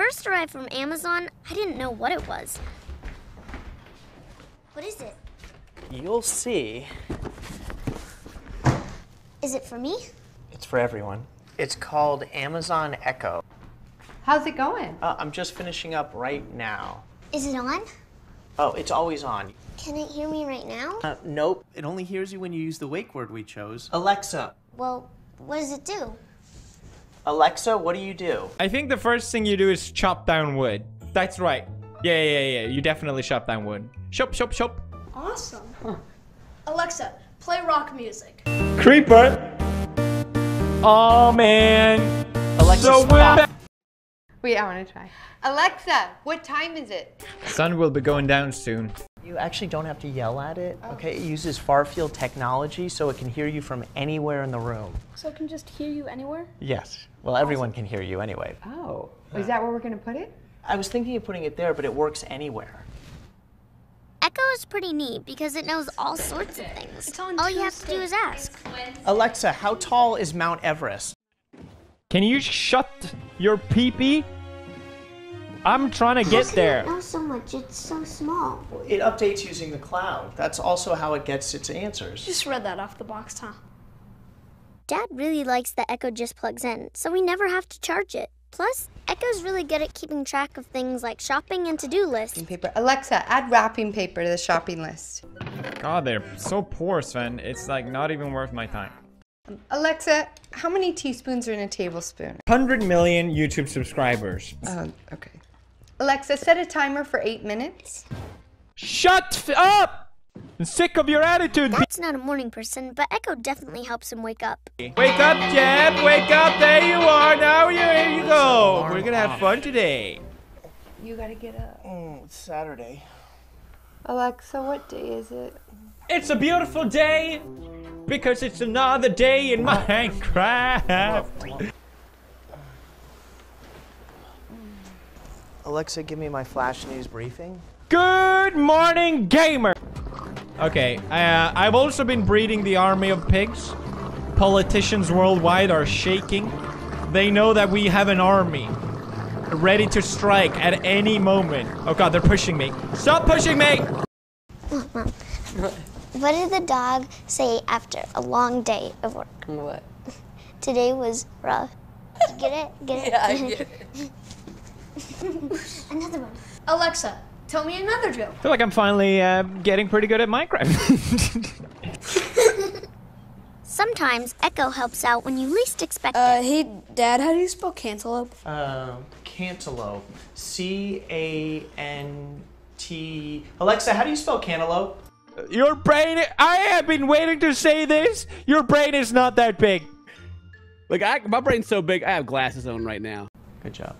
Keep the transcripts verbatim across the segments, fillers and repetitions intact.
first arrived from Amazon, I didn't know what it was. What is it? You'll see. Is it for me? It's for everyone. It's called Amazon Echo. How's it going? Uh, I'm just finishing up right now. Is it on? Oh, it's always on. Can it hear me right now? Uh, nope. It only hears you when you use the wake word we chose. Alexa. Well, what does it do? Alexa, what do you do? I think the first thing you do is chop down wood. That's right. Yeah, yeah, yeah. You definitely chop down wood. Chop, chop, chop. Awesome. Huh. Alexa, play rock music. Creeper. Oh, man. Alexa, so stop. Wait, I want to try. Alexa, what time is it? The sun will be going down soon. You actually don't have to yell at it, oh. Okay? It uses far-field technology, so it can hear you from anywhere in the room. So it can just hear you anywhere? Yes. Well, awesome. Everyone can hear you anyway. Oh. Yeah. Is that where we're going to put it? I was thinking of putting it there, but it works anywhere. Echo is pretty neat because it knows all sorts of things. It's on all Tuesday. You have to do is ask. Alexa, how tall is Mount Everest? Can you shut your pee-pee? I'm trying to get there. How can it know so much? It's so small. Well, it updates using the cloud. That's also how it gets its answers. You just read that off the box, huh? Dad really likes that Echo just plugs in, so we never have to charge it. Plus, Echo's really good at keeping track of things like shopping and to-do lists. Paper. Alexa, add wrapping paper to the shopping list. God, they're so poor, Sven. It's like not even worth my time. Alexa, how many teaspoons are in a tablespoon? one hundred million YouTube subscribers. Oh, okay. Alexa, set a timer for eight minutes. Shut f up! I'm sick of your attitude. That's not a morning person, but Echo definitely helps him wake up. Wake up, Jeb! Wake up! There you are! Now here you go! We're gonna have fun today. You gotta get up. Mm, it's Saturday. Alexa, what day is it? It's a beautiful day! Because it's another day in Minecraft! Alexa, give me my flash news briefing. Good morning, gamer! Okay, uh, I've also been breeding the army of pigs. Politicians worldwide are shaking. They know that we have an army ready to strike at any moment. Oh god, they're pushing me. Stop pushing me! What did the dog say after a long day of work? What? Today was rough. You get it? Get it? Yeah, I get it. Another one. Alexa, tell me another joke. I feel like I'm finally uh, getting pretty good at Minecraft. Sometimes Echo helps out when you least expect uh, it. Hey, Dad, how do you spell cantaloupe? Uh, cantaloupe. C A N T... Alexa, how do you spell cantaloupe? Your brain... I have been waiting to say this. Your brain is not that big. Like, I, my brain's so big, I have glasses on right now. Good job.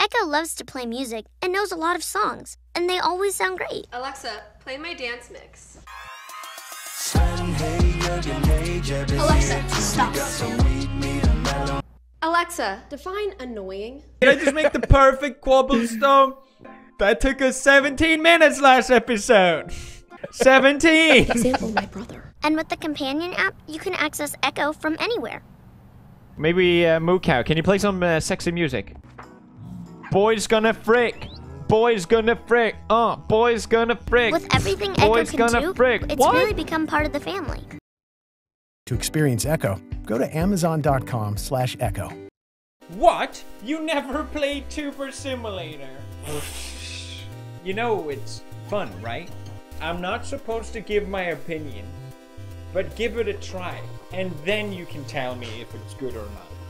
Echo loves to play music and knows a lot of songs, and they always sound great. Alexa, play my dance mix. Alexa, stop. Alexa, define annoying. Did I just make the perfect cobblestone? That took us seventeen minutes last episode. seventeen! Example, my brother. And with the companion app, you can access Echo from anywhere. Maybe uh, Moo Cow, can you play some uh, sexy music? Boy's gonna frick. Boy's gonna frick. Uh, boy's gonna frick. With everything Echo can do, it's really become part of the family. To experience Echo, go to amazon dot com slash echo. What? You never played Tuber Simulator? You know it's fun, right? I'm not supposed to give my opinion, but give it a try, and then you can tell me if it's good or not.